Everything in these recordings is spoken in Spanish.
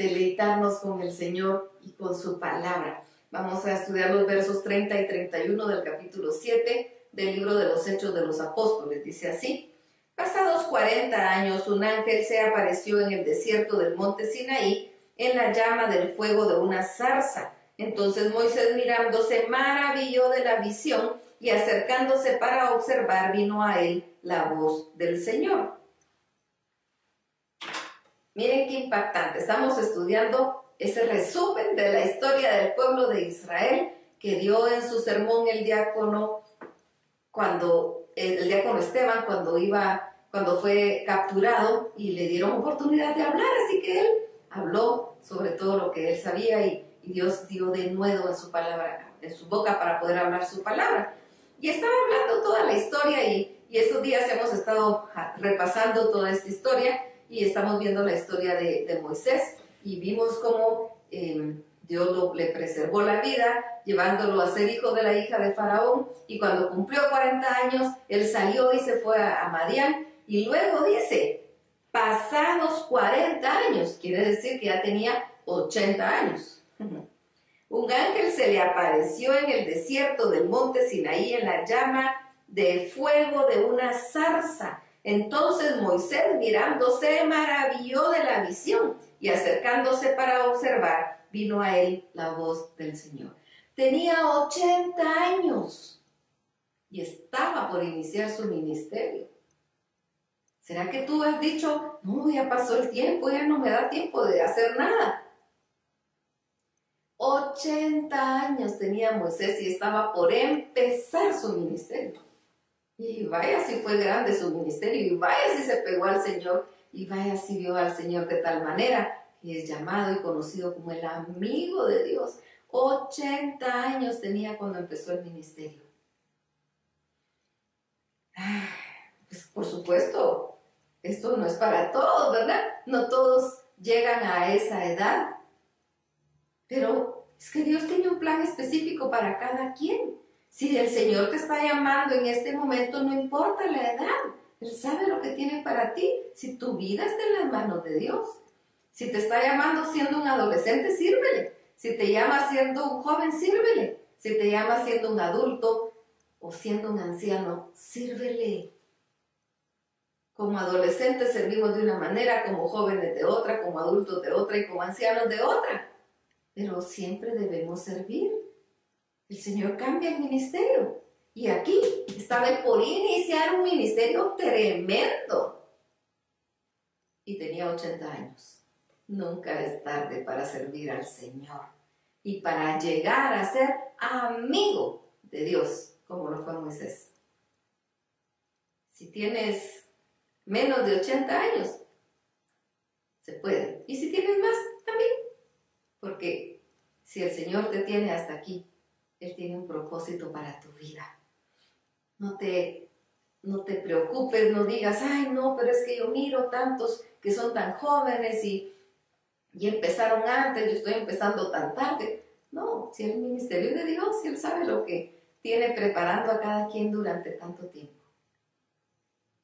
deleitarnos con el Señor y con su palabra. Vamos a estudiar los versos 30 y 31 del capítulo 7 del libro de los Hechos de los Apóstoles. Dice así: pasados 40 años, un ángel se apareció en el desierto del monte Sinaí, en la llama del fuego de una zarza. Entonces Moisés, mirando, se maravilló de la visión, y acercándose para observar, vino a él la voz del Señor. Miren qué impactante. Estamos estudiando ese resumen de la historia del pueblo de Israel que dio en su sermón el diácono, Esteban, cuando fue capturado y le dieron oportunidad de hablar. Así que él habló sobre todo lo que él sabía, y Dios dio de nuevo en su palabra, en su boca, para poder hablar su palabra. Y estaba hablando toda la historia, y estos días hemos estado repasando toda esta historia, y estamos viendo la historia de Moisés, y vimos cómo Dios le preservó la vida, llevándolo a ser hijo de la hija de Faraón, y cuando cumplió 40 años, él salió y se fue a Madián, y luego dice, pasados 40 años, quiere decir que ya tenía 80 años. Un ángel se le apareció en el desierto del monte Sinaí en la llama de fuego de una zarza. Entonces Moisés, mirando, se maravilló de la visión, y acercándose para observar, vino a él la voz del Señor. Tenía 80 años y estaba por iniciar su ministerio. ¿Será que tú has dicho, no, ya pasó el tiempo, ya no me da tiempo de hacer nada? 80 años tenía Moisés y estaba por empezar su ministerio. Y vaya si fue grande su ministerio, y vaya si se pegó al Señor, y vaya si vio al Señor de tal manera que es llamado y conocido como el amigo de Dios. 80 años tenía cuando empezó el ministerio. Pues por supuesto, esto no es para todos, ¿verdad? No todos llegan a esa edad. Pero es que Dios tiene un plan específico para cada quien. Si el Señor te está llamando en este momento, no importa la edad. Él sabe lo que tiene para ti, si tu vida está en las manos de Dios. Si te está llamando siendo un adolescente, sírvele. Si te llama siendo un joven, sírvele. Si te llama siendo un adulto o siendo un anciano, sírvele. Como adolescentes servimos de una manera, como jóvenes de otra, como adultos de otra y como ancianos de otra. Pero siempre debemos servir. El Señor cambia el ministerio. Y aquí estaba por iniciar un ministerio tremendo. Y tenía 80 años. Nunca es tarde para servir al Señor. Y para llegar a ser amigo de Dios, como lo fue Moisés. Si tienes menos de 80 años, se puede. Y si tienes más, también. Porque si el Señor te tiene hasta aquí, Él tiene un propósito para tu vida. No te preocupes, no digas, ay no, pero es que yo miro tantos que son tan jóvenes y empezaron antes, yo estoy empezando tan tarde. No, si el ministerio de Dios, si Él sabe lo que tiene preparando a cada quien durante tanto tiempo.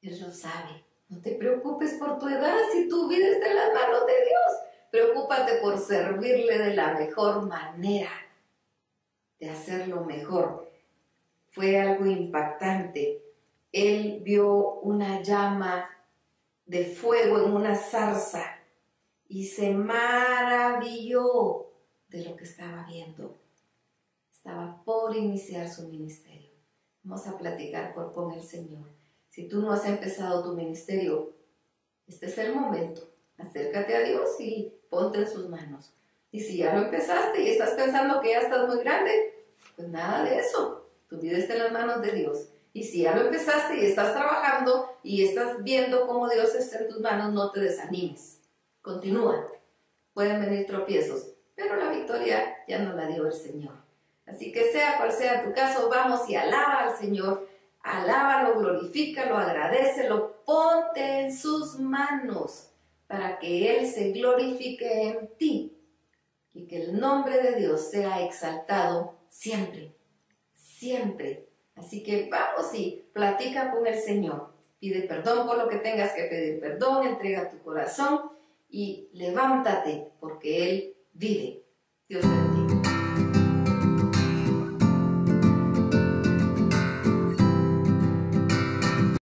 Él lo sabe. No te preocupes por tu edad si tu vida está en las manos de Dios. Preocúpate por servirle de la mejor manera, de hacerlo mejor. Fue algo impactante. Él vio una llama de fuego en una zarza y se maravilló de lo que estaba viendo. Estaba por iniciar su ministerio. Vamos a platicar con el Señor. Si tú no has empezado tu ministerio, este es el momento. Acércate a Dios y ponte en sus manos. Y si ya lo empezaste y estás pensando que ya estás muy grande, pues nada de eso. Tu vida está en las manos de Dios. Y si ya lo empezaste y estás trabajando y estás viendo cómo Dios está en tus manos, no te desanimes. Continúa. Pueden venir tropiezos, pero la victoria ya nos la dio el Señor. Así que sea cual sea tu caso, vamos y alaba al Señor. Alábalo, glorifícalo, agradécelo, ponte en sus manos, para que Él se glorifique en ti y que el nombre de Dios sea exaltado siempre, siempre. Así que vamos y platica con el Señor. Pide perdón por lo que tengas que pedir perdón, entrega tu corazón y levántate porque Él vive. Dios te bendiga.